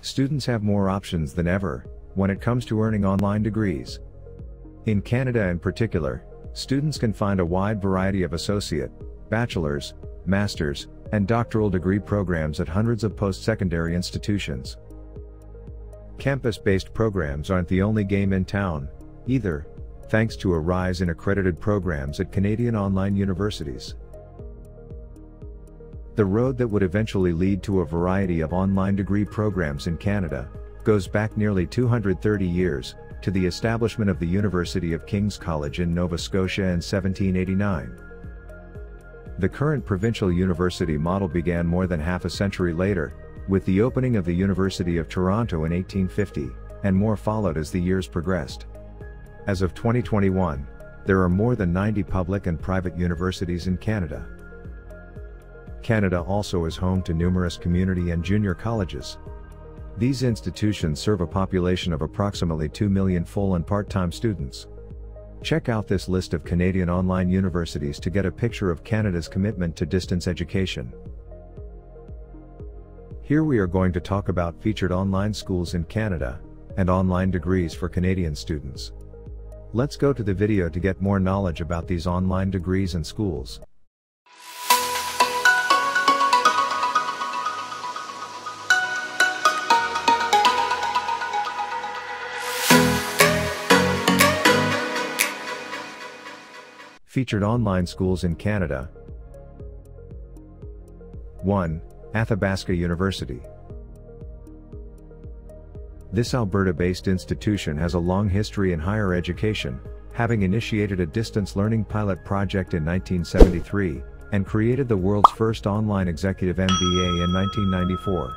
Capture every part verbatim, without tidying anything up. Students have more options than ever when it comes to earning online degrees. In Canada in particular, students can find a wide variety of associate, bachelor's, master's, and doctoral degree programs at hundreds of post-secondary institutions. Campus-based programs aren't the only game in town, either, thanks to a rise in accredited programs at Canadian online universities. The road that would eventually lead to a variety of online degree programs in Canada goes back nearly two hundred thirty years, to the establishment of the University of King's College in Nova Scotia in seventeen eighty-nine. The current provincial university model began more than half a century later, with the opening of the University of Toronto in eighteen fifty, and more followed as the years progressed. As of twenty twenty-one, there are more than ninety public and private universities in Canada. Canada also is home to numerous community and junior colleges. These institutions serve a population of approximately two million full and part-time students. Check out this list of Canadian online universities to get a picture of Canada's commitment to distance education. Here we are going to talk about featured online schools in Canada, and online degrees for Canadian students. Let's go to the video to get more knowledge about these online degrees and schools. Featured online schools in Canada. one. Athabasca University. This Alberta-based institution has a long history in higher education, having initiated a distance learning pilot project in nineteen seventy-three, and created the world's first online executive M B A in nineteen ninety-four.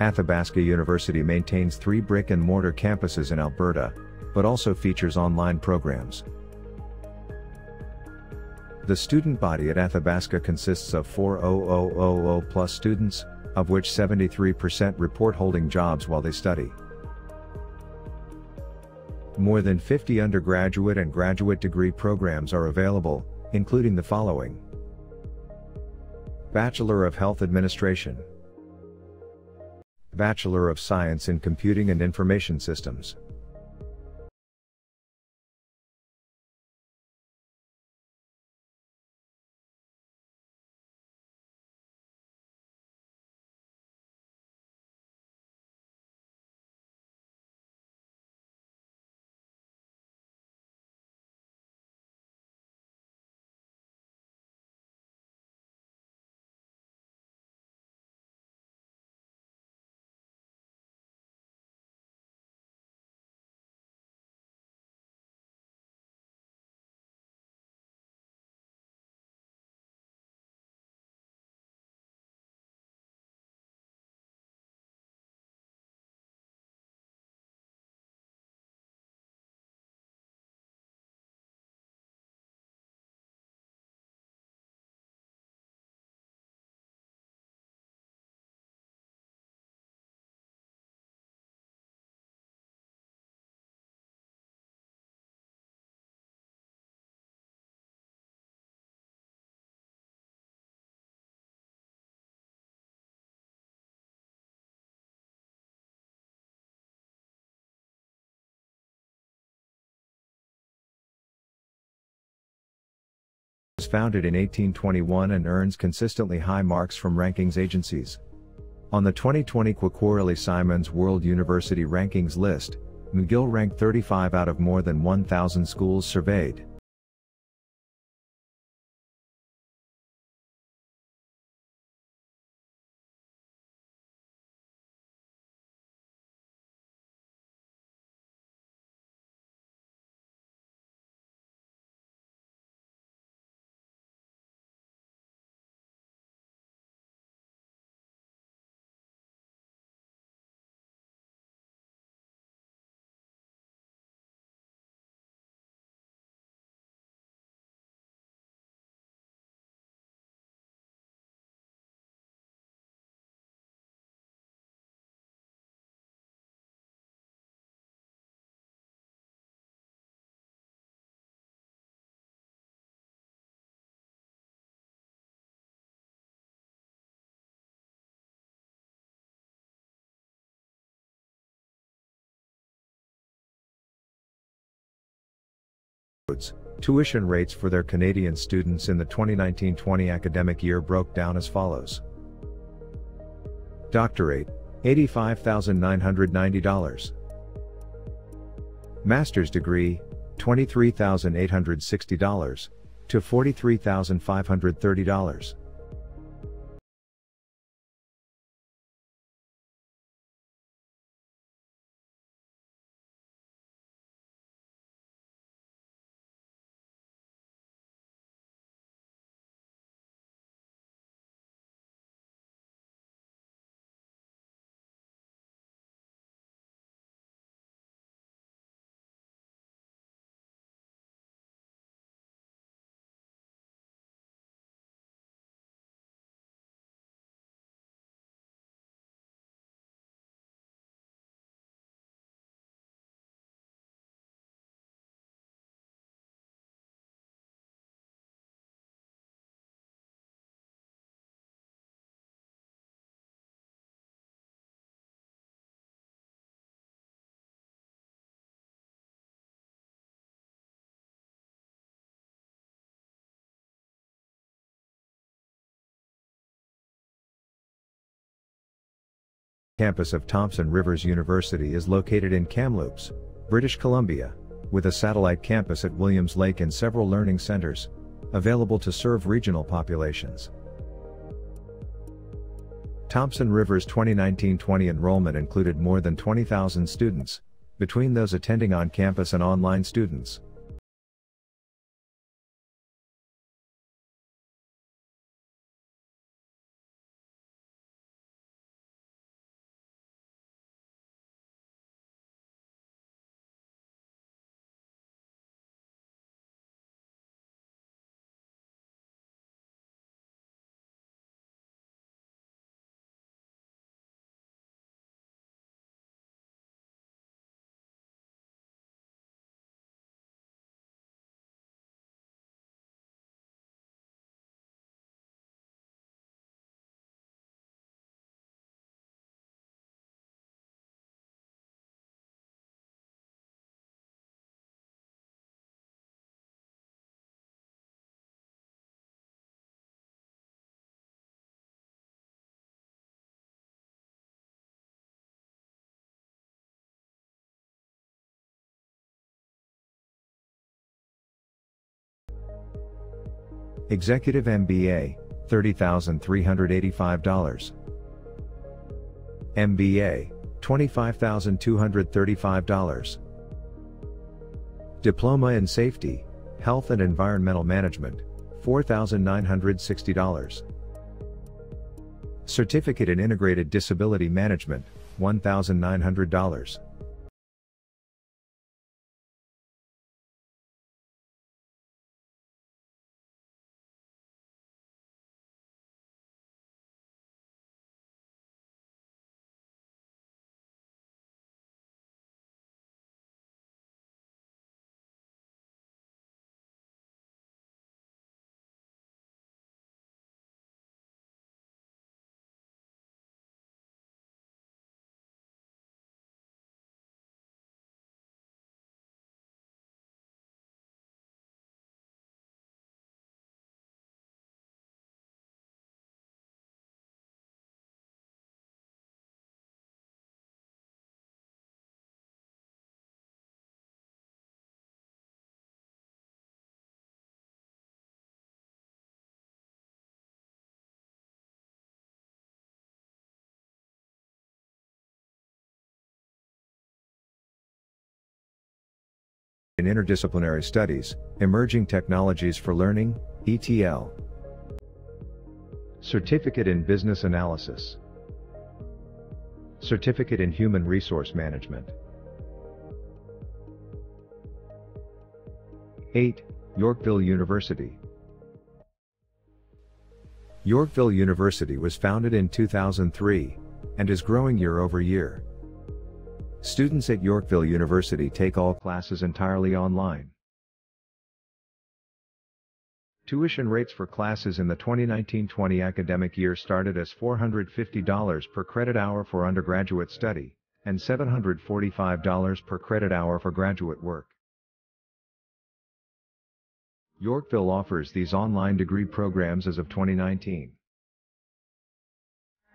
Athabasca University maintains three brick-and-mortar campuses in Alberta, but also features online programs. The student body at Athabasca consists of four thousand plus students, of which seventy-three percent report holding jobs while they study. More than fifty undergraduate and graduate degree programs are available, including the following: Bachelor of Health Administration, Bachelor of Science in Computing and Information Systems, founded in eighteen twenty-one and earns consistently high marks from rankings agencies. On the twenty twenty Quacquarelli Symonds World University Rankings list, McGill ranked thirty-five out of more than one thousand schools surveyed. Tuition rates for their Canadian students in the twenty nineteen twenty academic year broke down as follows. Doctorate, eighty-five thousand nine hundred ninety dollars. Master's degree, twenty-three thousand eight hundred sixty dollars, to forty-three thousand five hundred thirty dollars. Campus of Thompson Rivers University is located in Kamloops, British Columbia, with a satellite campus at Williams Lake and several learning centers, available to serve regional populations. Thompson Rivers' twenty nineteen twenty enrollment included more than twenty thousand students, between those attending on campus and online students. Executive M B A, thirty thousand three hundred eighty-five dollars. M B A, twenty-five thousand two hundred thirty-five dollars. Diploma in Safety, Health and Environmental Management, four thousand nine hundred sixty dollars. Certificate in Integrated Disability Management, one thousand nine hundred dollars. In Interdisciplinary Studies, Emerging Technologies for Learning, E T L. Certificate in Business Analysis. Certificate in Human Resource Management. eight. Yorkville University. Yorkville University was founded in two thousand three, and is growing year over year. Students at Yorkville University take all classes entirely online. Tuition rates for classes in the twenty nineteen twenty academic year started as four hundred fifty dollars per credit hour for undergraduate study, and seven hundred forty-five dollars per credit hour for graduate work. Yorkville offers these online degree programs as of twenty nineteen.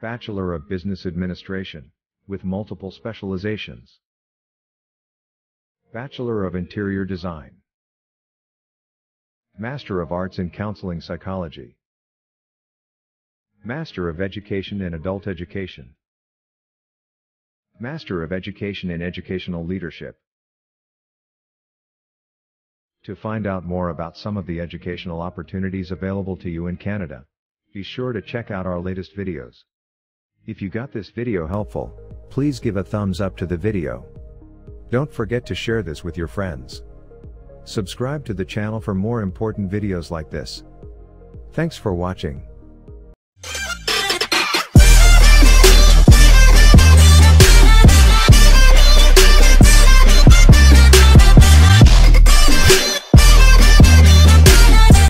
Bachelor of Business Administration, with multiple specializations. Bachelor of Interior Design. Master of Arts in Counseling Psychology. Master of Education in Adult Education. Master of Education in Educational Leadership. To find out more about some of the educational opportunities available to you in Canada, be sure to check out our latest videos. If you got this video helpful, please give a thumbs up to the video. Don't forget to share this with your friends. Subscribe to the channel for more important videos like this. Thanks for watching.